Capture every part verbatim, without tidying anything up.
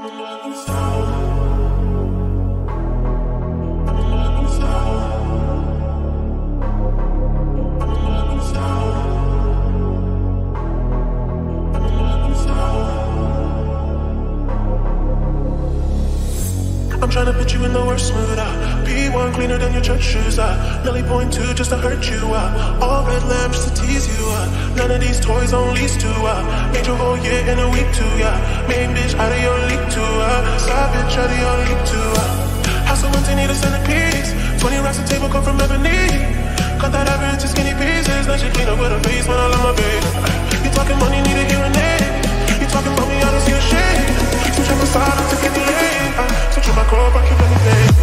I'm trying to put you in the worst mood. I be one cleaner than your church shoes. I Nelly point two just to hurt you. I all red lamps just to tease you. I none of these toys on lease too. I made your whole year in a week too. Yeah, main bitch out of your league too. I side bitch out of your league too. I house of ones they need a centerpiece. Twenty racks a table come from ebony. Cut that average to skinny pieces. Now she clean up with her face when I love my baby. You talking money, need a hearing aid. You talking about me, I don't see a shade. You trying to side up to get the lane. I switch my core, I keep anything.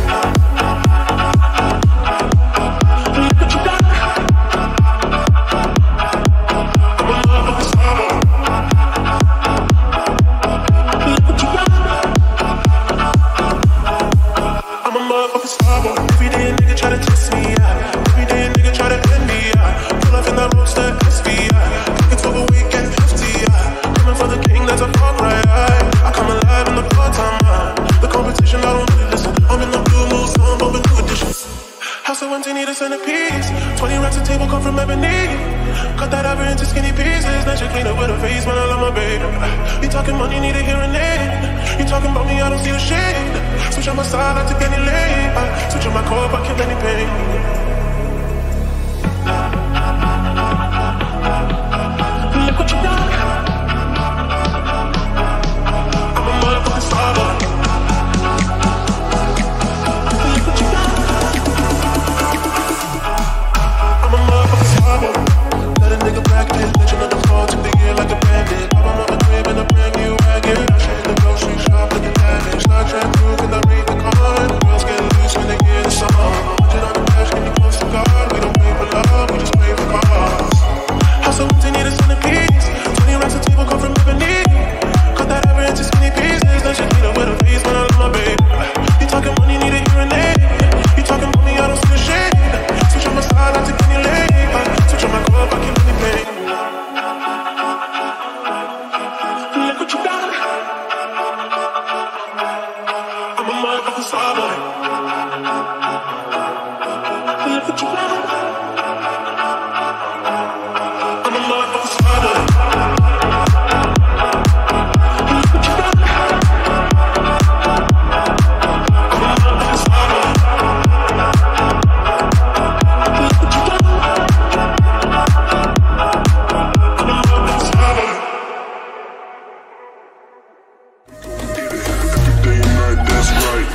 Right.